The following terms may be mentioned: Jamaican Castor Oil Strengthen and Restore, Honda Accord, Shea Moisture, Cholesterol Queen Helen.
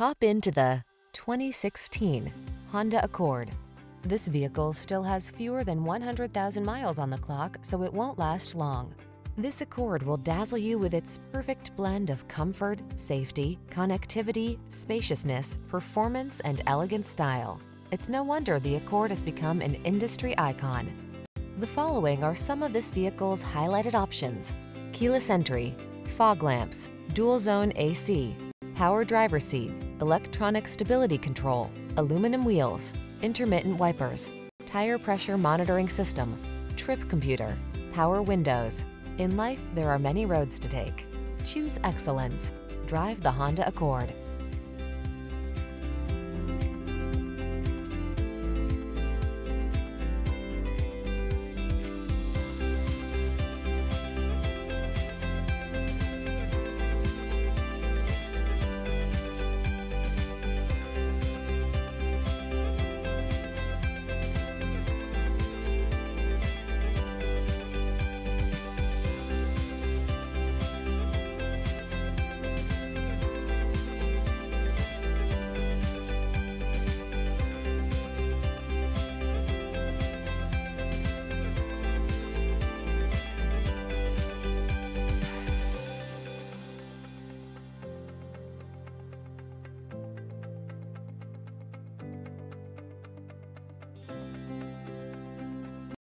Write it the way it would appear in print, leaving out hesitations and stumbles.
Hop into the 2016 Honda Accord. This vehicle still has fewer than 100,000 miles on the clock, so it won't last long. This Accord will dazzle you with its perfect blend of comfort, safety, connectivity, spaciousness, performance, and elegant style. It's no wonder the Accord has become an industry icon. The following are some of this vehicle's highlighted options: keyless entry, fog lamps, dual zone AC, power driver's seat, electronic stability control, aluminum wheels, intermittent wipers, tire pressure monitoring system, trip computer, power windows. In life, there are many roads to take. Choose excellence. Drive the Honda Accord.